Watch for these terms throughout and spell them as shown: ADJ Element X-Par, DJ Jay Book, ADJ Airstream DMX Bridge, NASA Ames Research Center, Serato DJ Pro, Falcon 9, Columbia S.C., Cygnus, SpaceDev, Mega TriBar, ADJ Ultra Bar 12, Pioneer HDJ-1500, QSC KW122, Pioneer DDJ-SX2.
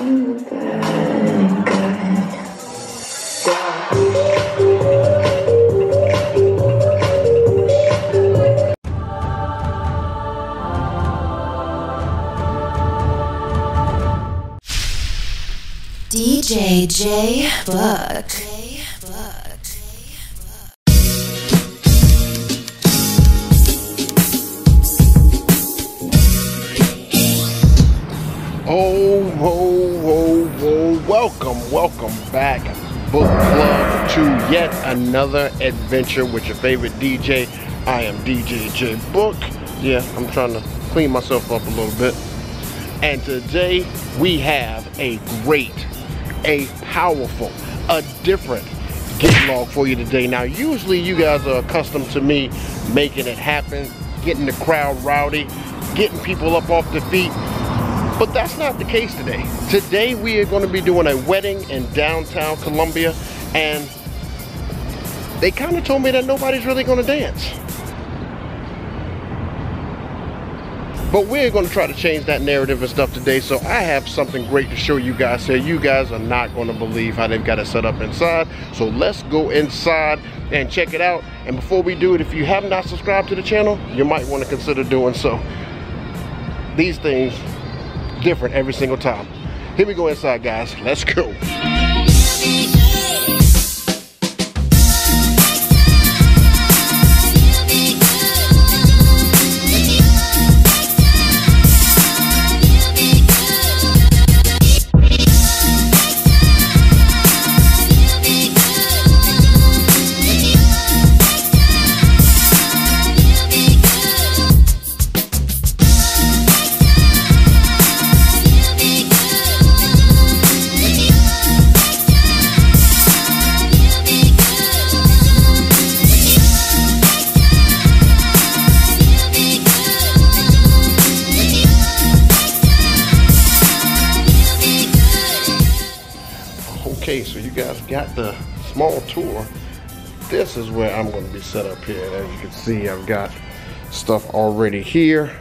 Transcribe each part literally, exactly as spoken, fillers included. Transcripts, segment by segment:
D J Jay Book. Oh, whoa, whoa, whoa. Welcome, welcome back, Book Club, to yet another adventure with your favorite D J. I am D J Jay Book. Yeah, I'm trying to clean myself up a little bit. And today we have a great, a powerful, a different get log for you today. Now, usually you guys are accustomed to me making it happen, getting the crowd rowdy, getting people up off their feet. But that's not the case today. Today we are going to be doing a wedding in downtown Columbia, and they kind of told me that nobody's really going to dance. But we're going to try to change that narrative and stuff today, so I have something great to show you guys here. You guys are not going to believe how they've got it set up inside, so let's go inside and check it out. And before we do it, if you have not subscribed to the channel, you might want to consider doing so. These things different every single time. Here we go inside, guys. Let's go. So you guys got the small tour. This is where I'm going to be set up here. As you can see, I've got stuff already here.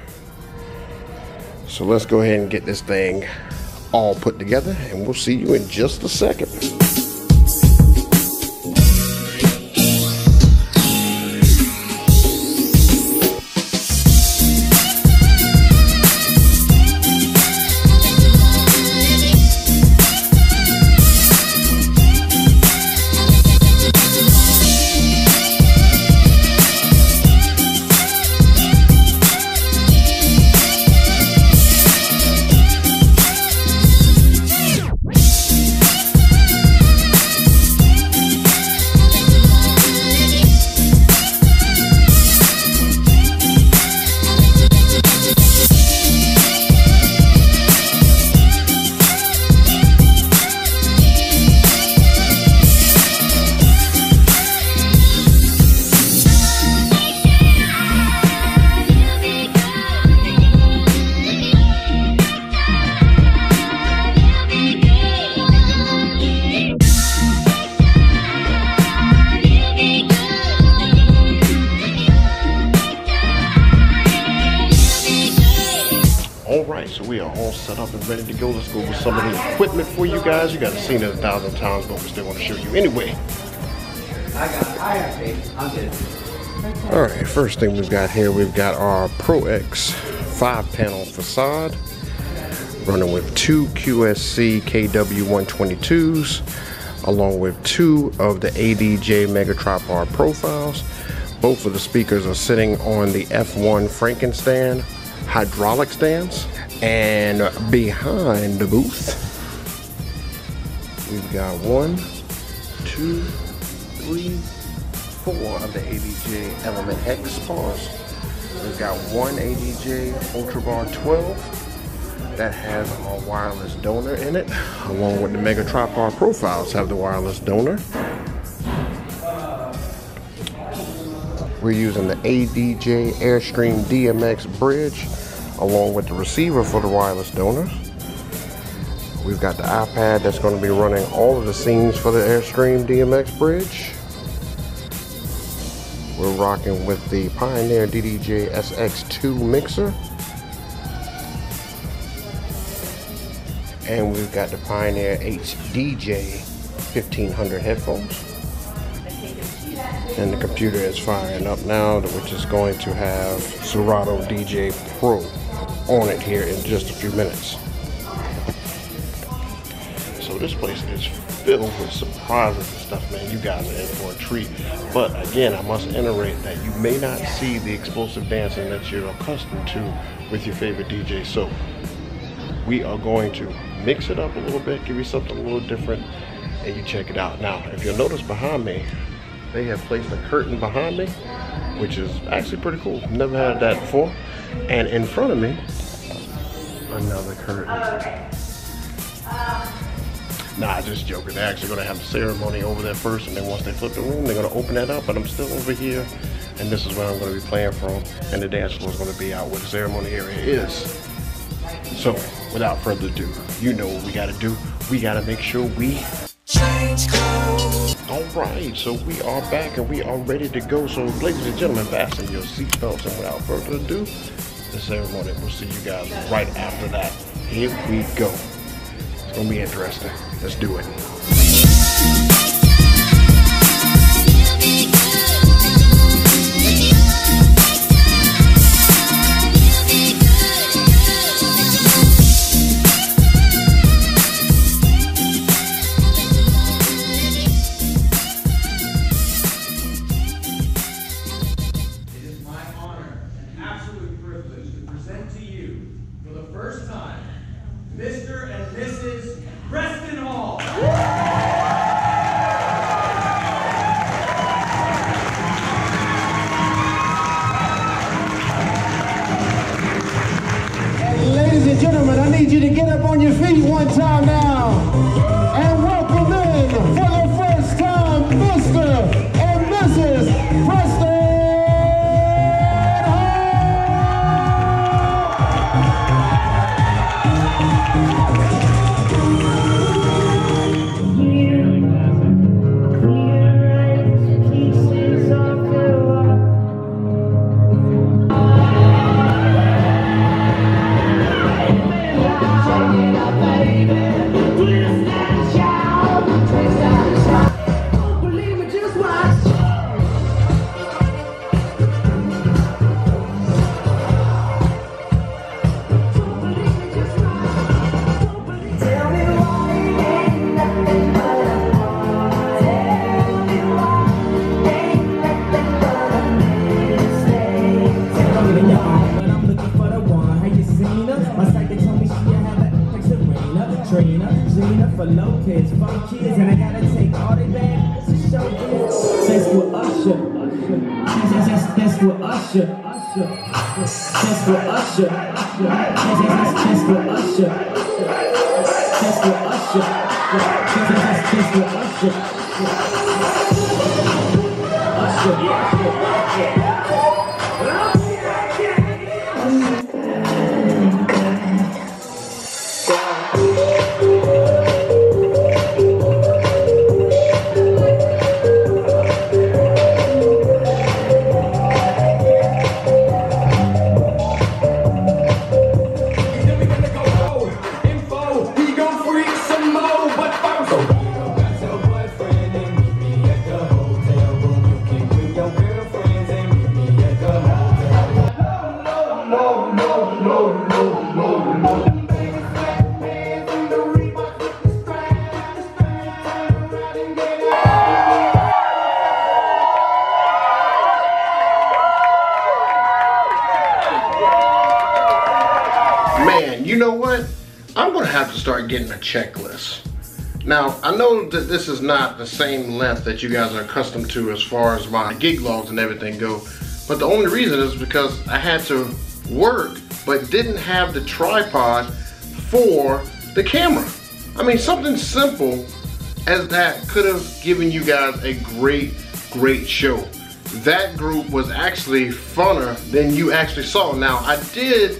So let's go ahead and get this thing all put together, and we'll see you in just a second. Ready to go. Let's go over some of the equipment for you guys. You guys have seen it a thousand times, but we still want to show you anyway. I got it. I got it. I'm good. All right, first thing we've got here, we've got our Pro X five panel facade running with two Q S C K W one twenty-twos along with two of the A D J Mega TriBar profiles. Both of the speakers are sitting on the F one Frankenstein hydraulic stands. And behind the booth, we've got one, two, three, four of the A D J Element X-Pars. We've got one A D J Ultra Bar twelve that has our wireless donor in it, along with the Mega TriBar profiles have the wireless donor. We're using the A D J Airstream D M X Bridge, along with the receiver for the wireless donor. We've got the iPad that's going to be running all of the scenes for the Airstream D M X Bridge. We're rocking with the Pioneer D D J S X two mixer. And we've got the Pioneer H D J fifteen hundred headphones. And the computer is firing up now, which is going to have Serato D J Pro on it here in just a few minutes. So this place is filled with surprises and stuff, man. You guys are in for a treat. But again, I must iterate that you may not see the explosive dancing that you're accustomed to with your favorite D J. So we are going to mix it up a little bit, give you something a little different, and you check it out. Now, if you'll notice behind me, they have placed a curtain behind me, which is actually pretty cool. Never had that before. And in front of me, another curtain. Nah, just joking. They're actually gonna have a ceremony over there first, and then once they flip the room, they're gonna open that up, but I'm still over here, and this is where I'm gonna be playing from, and the dance floor is gonna be out where the ceremony area is. So, without further ado, you know what we gotta do. We gotta make sure we change clothes. All right, so we are back and we are ready to go. So, ladies and gentlemen, fasten your seatbelts, and without further ado, the ceremony. We'll see you guys right after that. Here we go. It's gonna be interesting. Let's do it. For low kids, fun kids, and I gotta take all they back to show kids. That's for Usher, Usher. That's for Usher, Usher. That's for Usher, Usher. That's for Usher, that's for Usher. That's for Usher, Usher. Usher. Getting a checklist. Now, I know that this is not the same length that you guys are accustomed to as far as my gig logs and everything go, but the only reason is because I had to work but didn't have the tripod for the camera. I mean, something simple as that could have given you guys a great, great show. That group was actually funner than you actually saw. Now, I did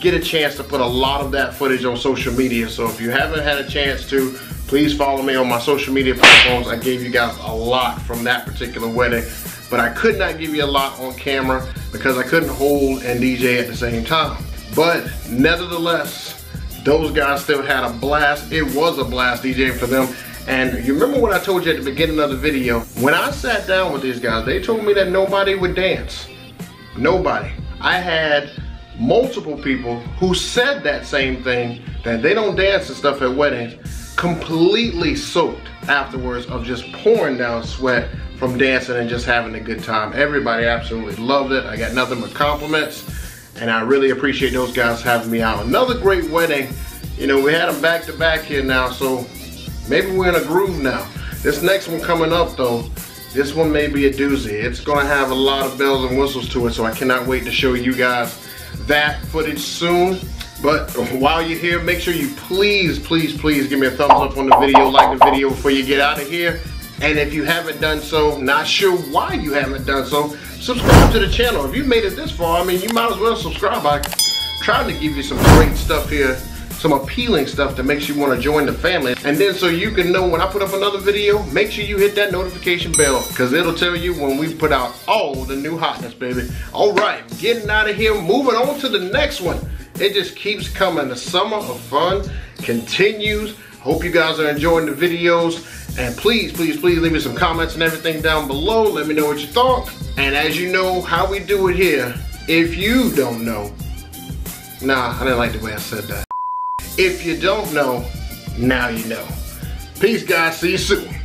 get a chance to put a lot of that footage on social media, so if you haven't had a chance to, please follow me on my social media platforms. I gave you guys a lot from that particular wedding, but I could not give you a lot on camera because I couldn't hold and D J at the same time. But nevertheless, Those guys still had a blast. It was a blast DJing for them. And you remember what I told you at the beginning of the video? When I sat down with these guys, they told me that nobody would dance. Nobody. I had multiple people who said that same thing, that they don't dance and stuff at weddings, completely soaked afterwards of just pouring down sweat from dancing and just having a good time. Everybody absolutely loved it. I got nothing but compliments, and I really appreciate those guys having me out. Another great wedding. You know, we had them back to back here now, so maybe we're in a groove now. This next one coming up though, this one may be a doozy. It's gonna have a lot of bells and whistles to it, so I cannot wait to show you guys that footage soon. But while you're here, make sure you please, please, please give me a thumbs up on the video, like the video before you get out of here. And if you haven't done so, not sure why you haven't done so, subscribe to the channel. If you made it this far, I mean, you might as well subscribe. I'm trying to give you some great stuff here, some appealing stuff that makes you want to join the family. And then so you can know when I put up another video, make sure you hit that notification bell, because it'll tell you when we put out all the new hotness, baby. All right, getting out of here, moving on to the next one. It just keeps coming. The summer of fun continues. Hope you guys are enjoying the videos. And please, please, please leave me some comments and everything down below. Let me know what you thought. And as you know how we do it here, if you don't know, nah, I didn't like the way I said that. If you don't know, now you know. Peace, guys. See you soon.